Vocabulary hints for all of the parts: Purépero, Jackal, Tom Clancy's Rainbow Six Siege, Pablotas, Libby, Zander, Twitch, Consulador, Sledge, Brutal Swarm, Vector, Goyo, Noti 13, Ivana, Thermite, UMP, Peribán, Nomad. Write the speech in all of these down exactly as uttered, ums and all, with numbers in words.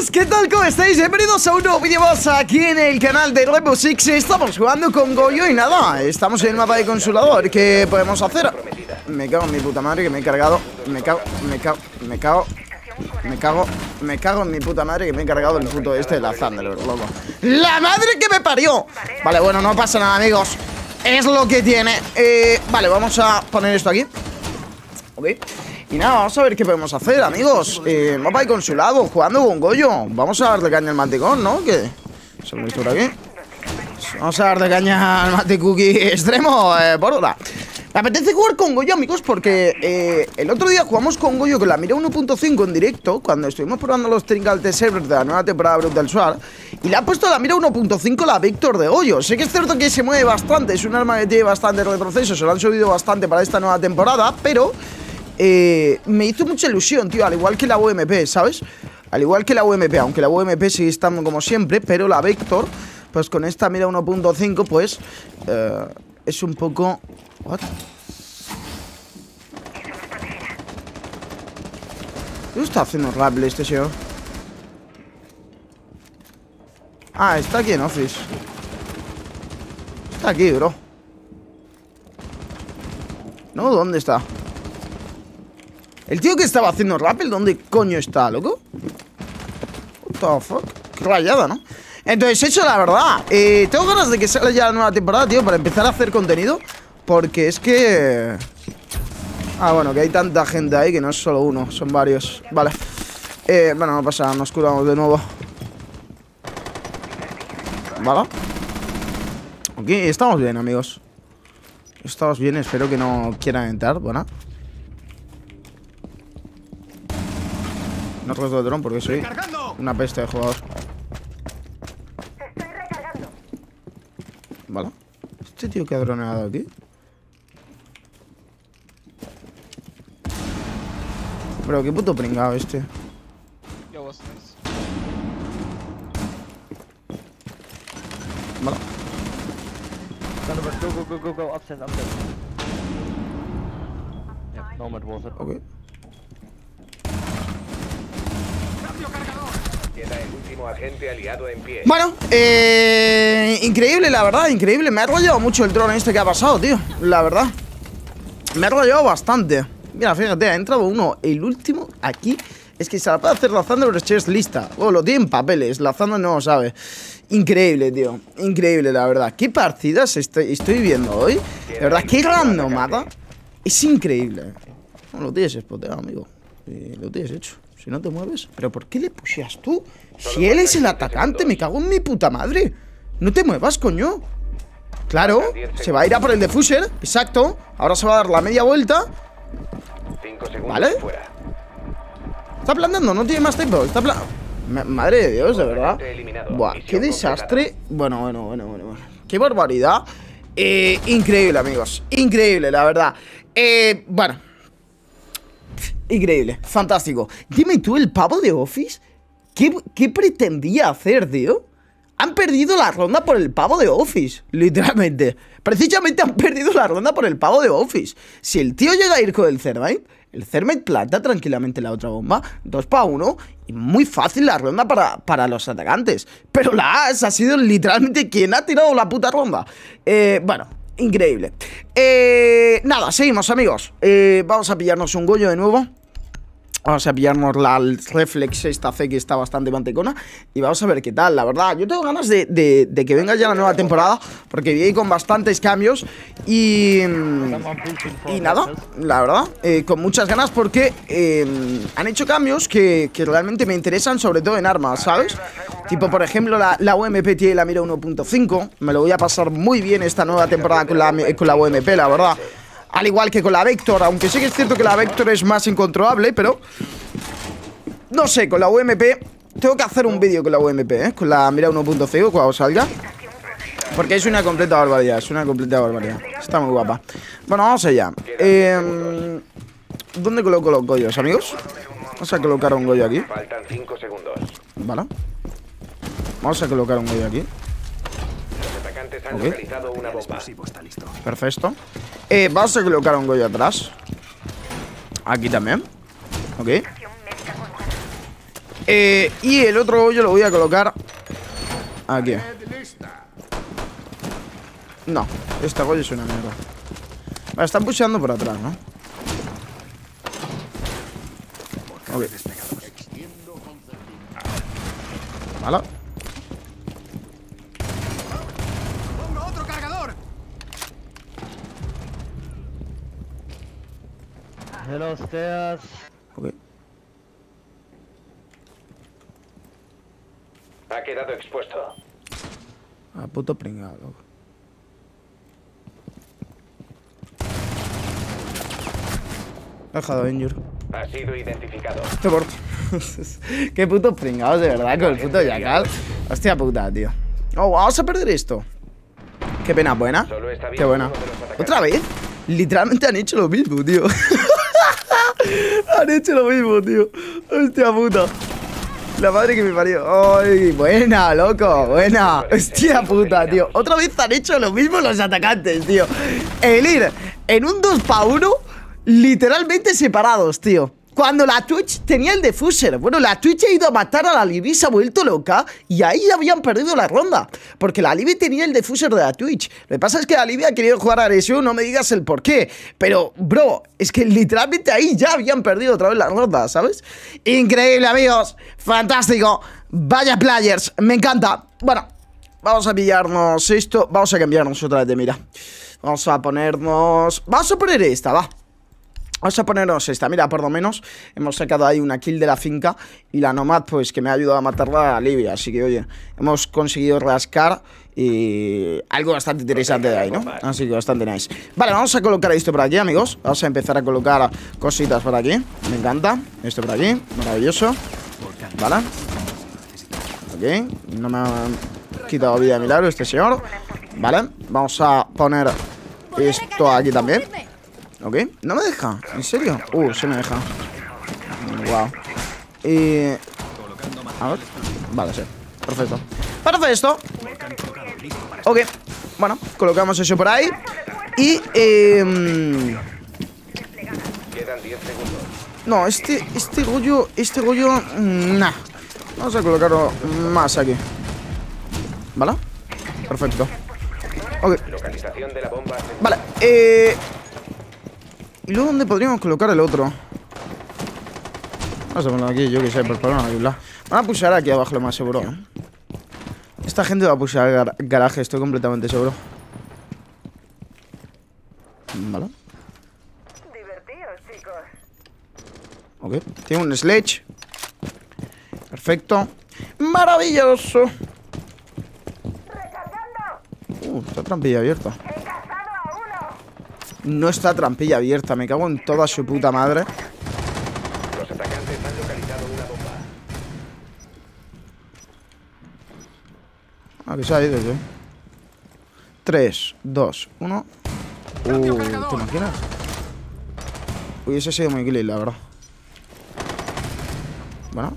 chicos, ¿qué tal? ¿Cómo estáis? Bienvenidos a un nuevo vídeo más aquí en el canal de Rainbow Six. Estamos jugando con Goyo y nada, estamos en el mapa de Consulador. ¿Qué podemos hacer? Me cago en mi puta madre que me he cargado. Me cago, me cago, me cago Me cago, me cago en mi puta madre que me he cargado el puto este de la Zander, loco. ¡La madre que me parió! Vale, bueno, no pasa nada, amigos. Es lo que tiene. eh, Vale, vamos a poner esto aquí. Ok. Y nada, vamos a ver qué podemos hacer, amigos. Eh, mapa de Consulado, jugando con Goyo. Vamos a darle caña al manticón, ¿no? Que se me hizo por aquí. Vamos a darle caña al manticuki extremo, eh, por hora. Me apetece jugar con Goyo, amigos, porque eh, el otro día jugamos con Goyo con la mira uno punto cinco en directo, cuando estuvimos probando los trinket de server de la nueva temporada Brutal Swarm, y le ha puesto la mira uno punto cinco la Vector de Goyo. Sé que es cierto que se mueve bastante, es un arma que tiene bastante retroceso, se lo han subido bastante para esta nueva temporada, pero eh, me hizo mucha ilusión, tío, al igual que la U M P, ¿sabes? Al igual que la U M P, aunque la U M P sigue estando como siempre, pero la Vector, pues con esta mira uno punto cinco, pues eh, es un poco... What? ¿Qué está haciendo Rable este señor? Ah, está aquí en Office. Está aquí, bro. No, ¿dónde está? El tío que estaba haciendo Rappel, ¿dónde coño está, loco? What the fuck? Qué rayada, ¿no? Entonces, eso la verdad, eh, tengo ganas de que salga ya la nueva temporada, tío, para empezar a hacer contenido. Porque es que... Ah, bueno, que hay tanta gente ahí que no es solo uno, son varios. Vale. Eh, bueno, no pasa, nos curamos de nuevo. Vale. Ok, estamos bien, amigos. Estamos bien, espero que no quieran entrar, bueno. No recuerdo de dron porque soy una peste de jugador. Vale. Este tío que ha droneado aquí. Pero qué puto pringado este. Vale. Go, go, go, go, upstairs, upstairs. Yeah, Nomad was it. Ok. El último agente aliado en pie. Bueno, eh, increíble, la verdad, increíble. Me ha rollado mucho el dron este que ha pasado, tío. La verdad, me ha rollado bastante. Mira, fíjate, ha entrado uno, el último, aquí. Es que se la puede hacer lazando, pero es lista. O lo tiene en papeles, lazando no lo sabe. Increíble, tío, increíble, la verdad. Qué partidas estoy, estoy viendo hoy. La verdad, qué random mata. Es increíble. No lo tienes spoteado, amigo. eh, Lo tienes hecho. Si no te mueves. ¿Pero por qué le pusías tú? Si él es el atacante, me cago en mi puta madre. No te muevas, coño. Claro, se va a ir a por el defuser. Exacto, ahora se va a dar la media vuelta. Vale. Está plantando, no tiene más tiempo. Está pla... Madre de Dios, de verdad. Buah, qué desastre. Bueno, bueno, bueno, bueno, bueno. Qué barbaridad. eh, Increíble, amigos. Increíble, la verdad. eh, Bueno, increíble, fantástico. Dime tú, el pavo de Office, ¿qué, ¿qué pretendía hacer, tío? Han perdido la ronda por el pavo de Office, literalmente. Precisamente han perdido la ronda por el pavo de Office. Si el tío llega a ir con el Thermite, el Thermite planta tranquilamente la otra bomba, dos para uno, y muy fácil la ronda para, para los atacantes. Pero la A S ha sido literalmente quien ha tirado la puta ronda. Eh, bueno... Increíble. Eh, nada, seguimos, amigos. Eh, vamos a pillarnos un Goyo de nuevo. Vamos a pillarnos la Reflex esta C que está bastante mantecona. Y vamos a ver qué tal, la verdad. Yo tengo ganas de, de, de que venga ya la nueva temporada, porque vi ahí con bastantes cambios. Y... Y nada, la verdad, eh, con muchas ganas, porque eh, han hecho cambios que, que realmente me interesan, sobre todo en armas, ¿sabes? Tipo, por ejemplo, la, la U M P tiene la mira uno punto cinco. Me lo voy a pasar muy bien esta nueva temporada con la, con la U M P, la verdad. Al igual que con la Vector, aunque sí que es cierto que la Vector es más incontrolable, pero... No sé, con la U M P... Tengo que hacer un vídeo con la U M P, ¿eh? Con la mira uno punto cinco cuando salga. Porque es una completa barbaridad, es una completa barbaridad. Está muy guapa. Bueno, vamos allá. Eh, ¿Dónde coloco los Goyos, amigos? Vamos a colocar un Goyo aquí. Faltan cinco segundos. Vale. Vamos a colocar un Goyo aquí. Okay. Perfecto. eh, Vamos a colocar un Goyo atrás. Aquí también. Ok. eh, y el otro hoyo lo voy a colocar aquí. No, esta hoyo es una mierda. Vale, están pusheando por atrás, ¿no? Ok. Vale. De los teas. Ok. Ha quedado expuesto. Ah, puto pringado. Dejado injure. Ha sido identificado. Este por... Qué putos pringados, de verdad, con el puto Jackal. Hostia puta, tío. Oh, vamos a perder esto. Qué pena buena. Qué buena. ¿Otra vez? Literalmente han hecho lo mismo, tío. Han hecho lo mismo, tío. Hostia puta. La madre que me parió. Ay, buena, loco, buena. Hostia puta, tío. Otra vez han hecho lo mismo los atacantes, tío. El ir en un dos para uno literalmente separados, tío. Cuando la Twitch tenía el defuser. Bueno, la Twitch ha ido a matar a la Libby, se ha vuelto loca. Y ahí habían perdido la ronda, porque la Libby tenía el defuser de la Twitch. Lo que pasa es que la Libby ha querido jugar agresivo. No me digas el por qué. Pero, bro, es que literalmente ahí ya habían perdido otra vez la ronda, ¿sabes? Increíble, amigos. Fantástico. Vaya players. Me encanta. Bueno, vamos a pillarnos esto. Vamos a cambiarnos otra vez de mira. Vamos a ponernos... Vamos a poner esta, va. Vamos a ponernos esta, mira, por lo menos hemos sacado ahí una kill de la finca. Y la Nomad, pues, que me ha ayudado a matarla a Libby. Así que, oye, hemos conseguido rascar y algo bastante interesante de ahí, ¿no? Así que bastante nice. Vale, vamos a colocar esto por aquí, amigos. Vamos a empezar a colocar cositas por aquí. Me encanta, esto por aquí, maravilloso. Vale. Ok, no me ha quitado vida de milagro este señor. Vale, vamos a poner esto aquí también. Ok, no me deja, ¿en serio? Uh, sí me deja. Wow. Eh... A ver. Vale, sí, perfecto. Perfecto. Ok, bueno, colocamos eso por ahí. Y, eh... no, este, este Goyo, este Goyo, nah. Vamos a colocarlo más aquí. ¿Vale? Perfecto. Ok. Vale, eh... ¿y luego dónde podríamos colocar el otro? Vamos a ponerlo aquí, yo que sé, por favor, no, bla. Van a pushar aquí abajo, lo más seguro, ¿eh? Esta gente va a pushar el gar garaje, estoy completamente seguro. Vale. Ok, tiene un sledge. Perfecto. ¡Maravilloso! Uh, está trampilla abierta. No está trampilla abierta, me cago en toda su puta madre. Los atacantes han localizado una bomba. Ah, que se ha ido, tío. tres, dos, uno. Uh, ¿te imaginas? Hubiese sido muy kill, la verdad. Bueno.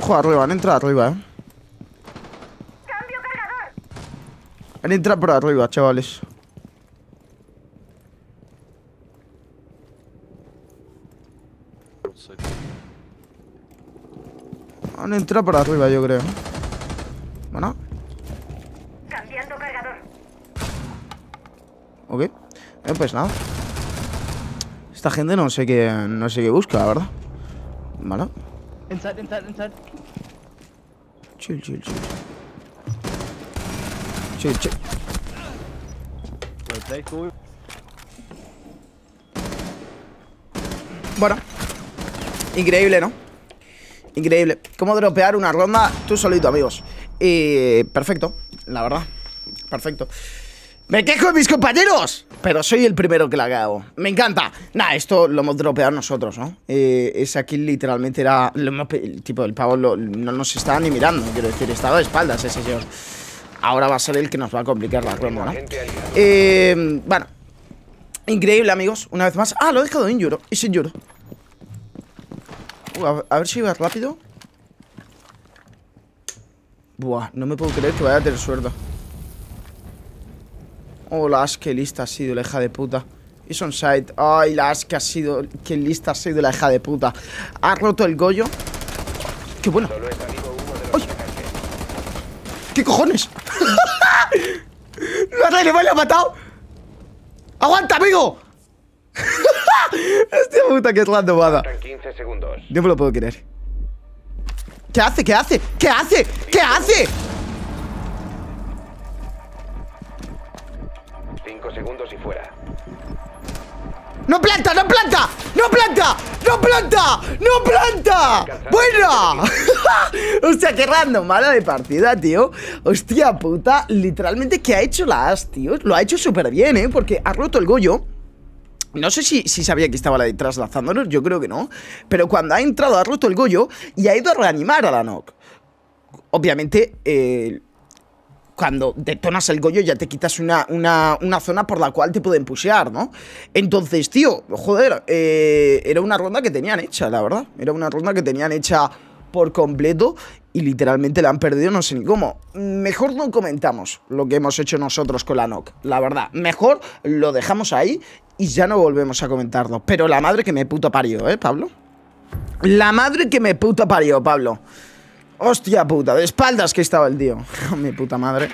Ojo, arriba, han entrado arriba, eh. Cambio cargador. Han entrado por arriba, chavales. Han entrado por arriba, yo creo. Bueno. Cambiando cargador. Ok. Eh, pues nada. Esta gente no sé qué. No sé qué busca, la verdad. Bueno. Inside, inside, inside. Chill, chill, chill. Chill, chill. Bueno. Increíble, ¿no? Increíble. Cómo dropear una ronda tú solito, amigos. Y... perfecto, la verdad. Perfecto. ¡Me quejo de mis compañeros! Pero soy el primero que la cago. ¡Me encanta! Nah, esto lo hemos dropeado nosotros, ¿no? Eh, esa kill literalmente era... Lo hemos, el tipo del pavo lo, no nos estaba ni mirando. Quiero decir, estaba de espaldas ese señor. Ahora va a ser el que nos va a complicar la ronda, ¿no? Eh, bueno. Increíble, amigos. Una vez más... Ah, lo he dejado en injuro. Y sin injuro. Uh, a, a ver si va rápido. Buah, no me puedo creer que vaya a tener suerte. Oh, la Ash, qué lista ha sido la hija de puta. Y son side. Ay, la Ash, que ha sido. Qué lista ha sido la hija de puta. Ha roto el Goyo. Qué bueno. ¡Ay! ¿Qué cojones? ¡Lo ha relevado y lo ha matado! ¡Aguanta, amigo! Hostia puta, que es randomada. Yo me lo puedo creer. ¿Qué hace? ¿Qué hace? ¿Qué hace? ¿Qué hace? cinco segundos y fuera. ¡No planta! ¡No planta! ¡No planta! ¡No planta! ¡No planta! ¡Buena! Hostia, qué random, mala de partida, tío. Hostia puta, literalmente, ¿qué ha hecho la As, tío? Lo ha hecho súper bien, ¿eh? Porque ha roto el Goyo. No sé si, si sabía que estaba ahí traslazándonos, yo creo que no. Pero cuando ha entrado ha roto el Goyo y ha ido a reanimar a la Noc. Obviamente, eh, cuando detonas el Goyo ya te quitas una, una, una zona por la cual te pueden pushear, ¿no? Entonces, tío, joder, eh, era una ronda que tenían hecha, la verdad. Era una ronda que tenían hecha por completo y literalmente la han perdido, no sé ni cómo. Mejor no comentamos lo que hemos hecho nosotros con la Noc, la verdad. Mejor lo dejamos ahí y ya no volvemos a comentarlo. Pero la madre que me puta parió, ¿eh, Pablo? La madre que me puta parió, Pablo. Hostia puta, de espaldas que estaba el tío. Mi puta madre.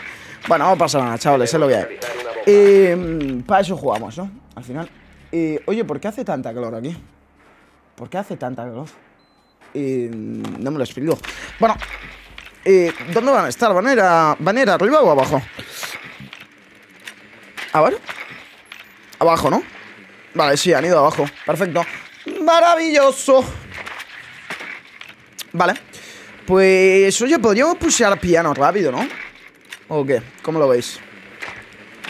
Bueno, vamos a pasar nada, chavales, se lo voy a ir. Eh, para eso jugamos, ¿no? Al final. Eh, oye, ¿por qué hace tanta calor aquí? ¿Por qué hace tanta calor? Eh, no me lo explico. Bueno, eh, ¿dónde van a estar? ¿Van a ir, a... ¿Van a ir arriba o abajo? A ver. Abajo, ¿no? Vale, sí, han ido abajo. Perfecto. ¡Maravilloso! Vale. Pues, oye, podríamos pushear piano rápido, ¿no? ¿O qué? ¿Cómo lo veis?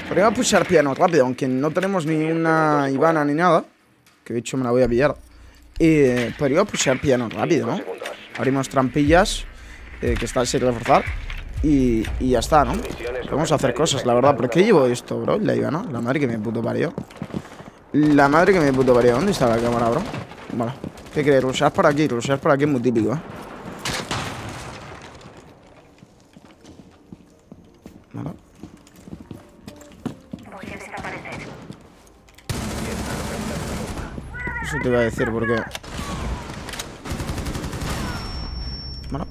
Podríamos pushear piano rápido, aunque no tenemos ni una Ivana ni nada. Que de hecho me la voy a pillar. Eh, podríamos pushear piano rápido, ¿no? Abrimos trampillas, eh, que está sin reforzar. Y, y ya está, ¿no? Vamos a hacer cosas, la verdad. ¿Por qué llevo esto, bro? La Ivana, la madre que me puto parió. La madre que me puto parió. ¿Dónde está la cámara, bro? Bueno, ¿qué crees? Rushear por aquí, rushear por aquí es muy típico, ¿eh? Vale. Eso te iba a decir, porque... Bueno.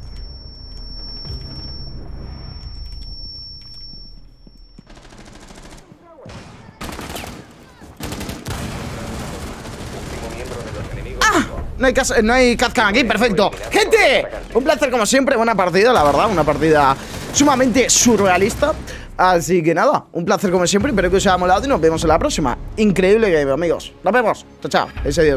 No hay, cas no hay Catcan aquí, perfecto. Gente, un placer como siempre, buena partida, la verdad, una partida sumamente surrealista. Así que nada, un placer como siempre, espero que os haya molado y nos vemos en la próxima. Increíble game, amigos. Nos vemos, chao, chao, adiós.